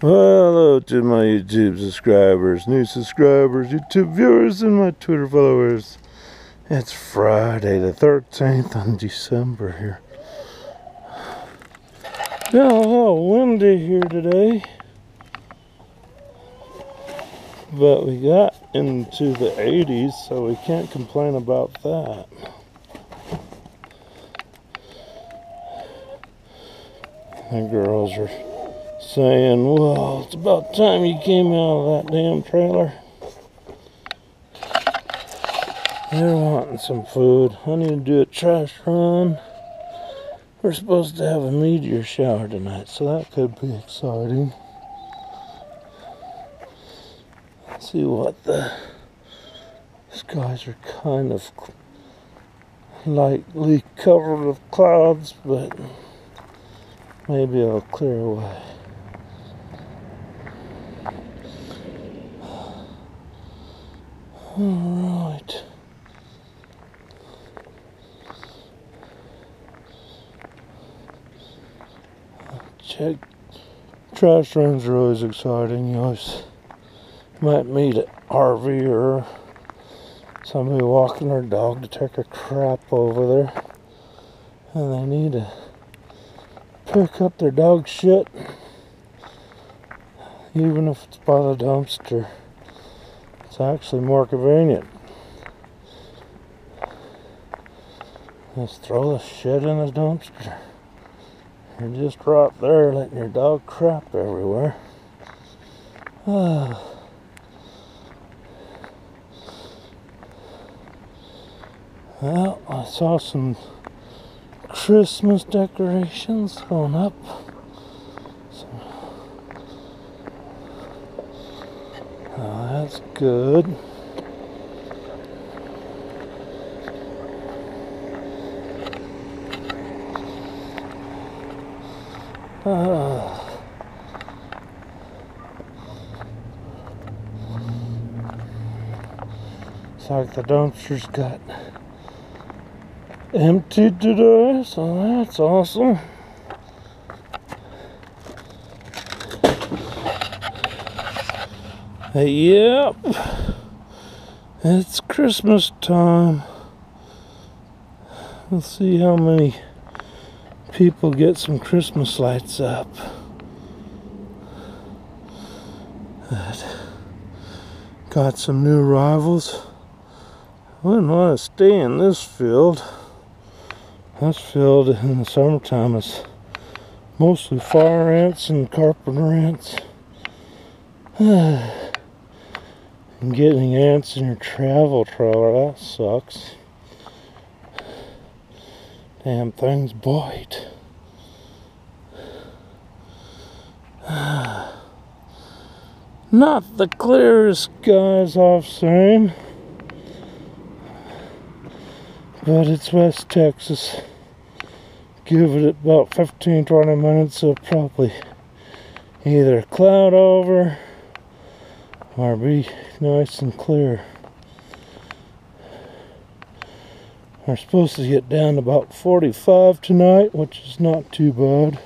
Hello to my YouTube subscribers, new subscribers, YouTube viewers, and my Twitter followers. It's Friday the 13th of December here. Yeah, a little windy here today, but we got into the 80s, so we can't complain about that. The girls are saying, well, it's about time you came out of that damn trailer. They're wanting some food. I need to do a trash run. We're supposed to have a meteor shower tonight, so that could be exciting. Let's see what the skies are kind of lightly covered with clouds, but maybe it'll clear away. Alright. Check. Trash runs are always exciting. You always might meet an RV or somebody walking their dog to take a crap over there, and they need to pick up their dog shit, even if it's by the dumpster. It's actually more convenient. Just throw the shit in the dumpster. You're just right there letting your dog crap everywhere. Well, I saw some Christmas decorations going up. So, that's good. It's like the dumpster's got emptied today, so that's awesome. Yep, it's Christmas time. Let's see how many people get some Christmas lights up. Got some new arrivals. Wouldn't want to stay in this field. This field in the summertime is mostly fire ants and carpenter ants. And getting ants in your travel trailer, that sucks. Damn things bite. Not the clearest skies I've seen, but it's West Texas. Give it about 15-20 minutes, it'll probably either cloud over or be nice and clear. We're supposed to get down to about 45 tonight, which is not too bad.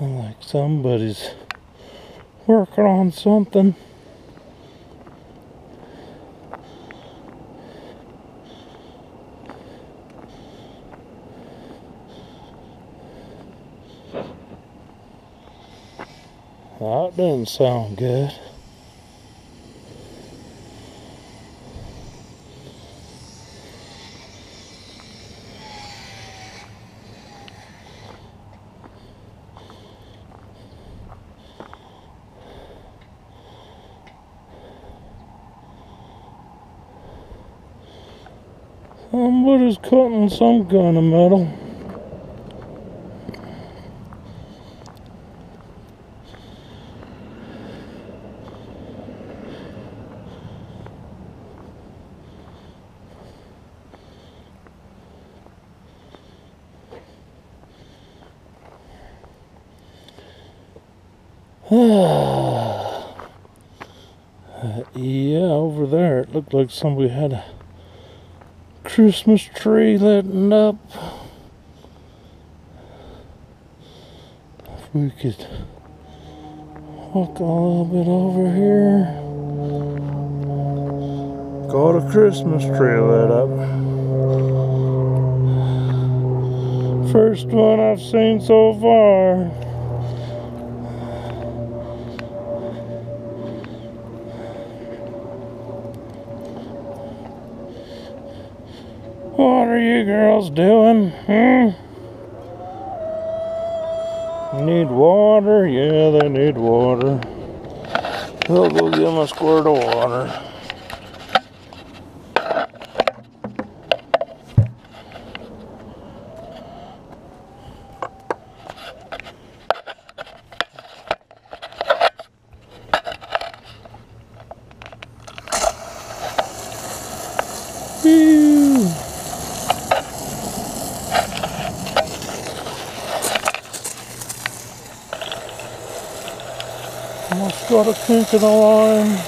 And like somebody's working on something. That doesn't sound good. Somebody's cutting some kind of metal. Yeah, over there it looked like somebody had a Christmas tree letting up. If we could walk a little bit over here. Got a Christmas tree lit up. First one I've seen so far. What are you girls doing? Need water? Yeah, they need water. I'll go get them a squirt of water. Almost got a kink in the line.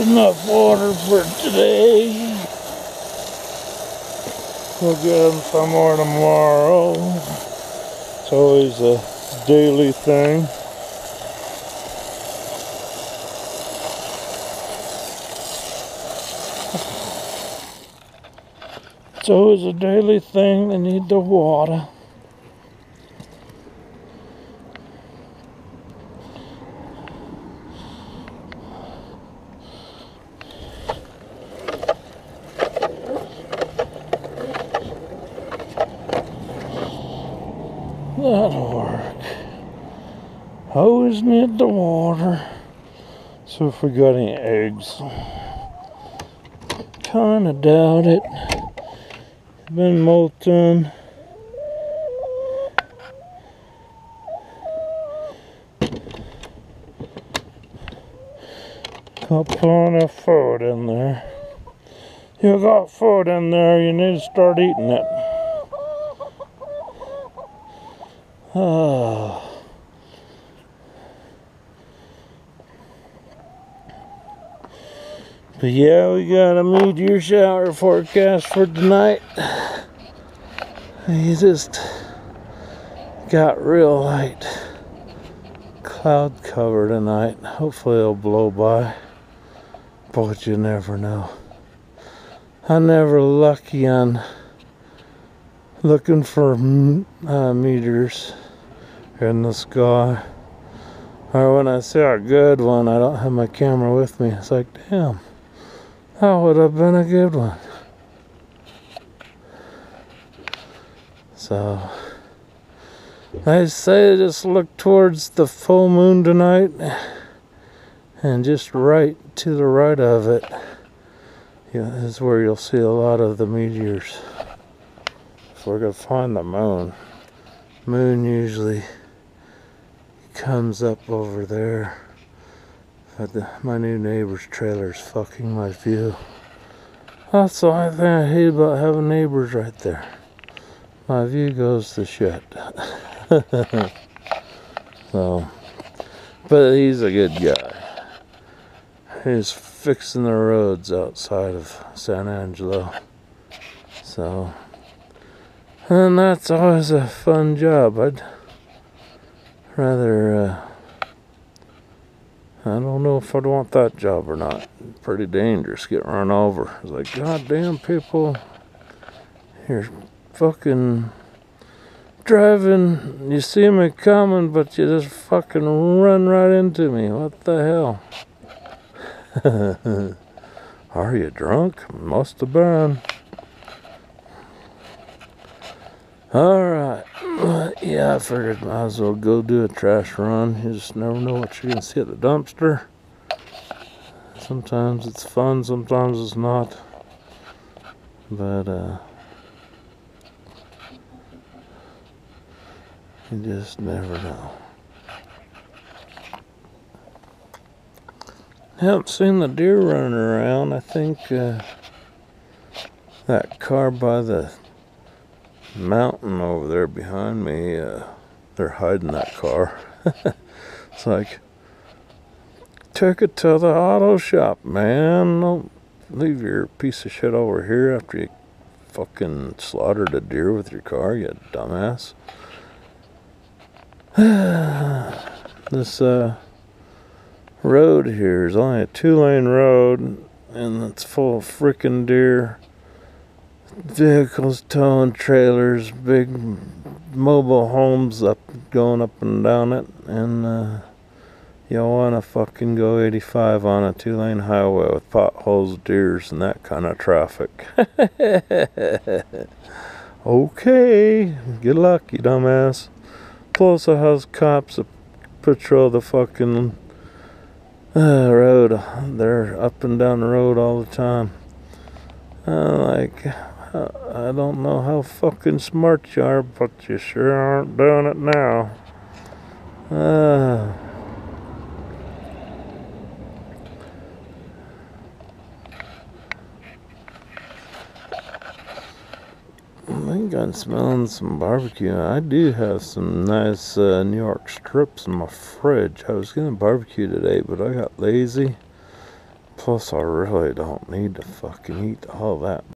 Enough water for today. We'll get them some more tomorrow. It's always a daily thing. It's always a daily thing. They need the water. That'll work. Always need the water. So if we got any eggs, kinda doubt it. Been molting. Got plenty of food in there. You got food in there, you need to start eating it. Oh. But yeah, we got a meteor shower forecast for tonight. It just got real light cloud cover tonight. Hopefully it'll blow by, but you never know. I'm never lucky on looking for meteors in the sky, or when I see a good one, I don't have my camera with me. It's like, damn, that would have been a good one. So I say just look towards the full moon tonight, and just right to the right of it is where you'll see a lot of the meteors. We're gonna find the moon. Moon usually comes up over there, but my new neighbor's trailer is fucking my view. That's the only thing I hate about having neighbors right there. My view goes to shit. So, but he's a good guy. He's fixing the roads outside of San Angelo. So. And that's always a fun job. I'd rather, I don't know if I'd want that job or not. Pretty dangerous, get run over. It's like, goddamn people, you're fucking driving, you see me coming, but you just fucking run right into me. What the hell? Are you drunk? Must have been. Alright. Yeah, I figured might as well go do a trash run. You just never know what you're going to see at the dumpster. Sometimes it's fun, sometimes it's not. But, you just never know. Haven't seen the deer running around. I think that car by the mountain over there behind me, they're hiding that car. It's like, took it to the auto shop, man. Don't leave your piece of shit over here after you fucking slaughtered a deer with your car, you dumbass. This road here is only a 2-lane road, and it's full of frickin' deer. Vehicles towing trailers, big mobile homes going up and down it, and you wanna fucking go 85 on a 2-lane highway with potholes, deers, and that kind of traffic. Okay, good luck, you dumbass. Plus I has cops that patrol the fucking road. They're up and down the road all the time. Like, I don't know how fucking smart you are, but you sure aren't doing it now. I think I'm smelling some barbecue. I do have some nice New York strips in my fridge. I was gonna barbecue today, but I got lazy. Plus, I really don't need to fucking eat all that.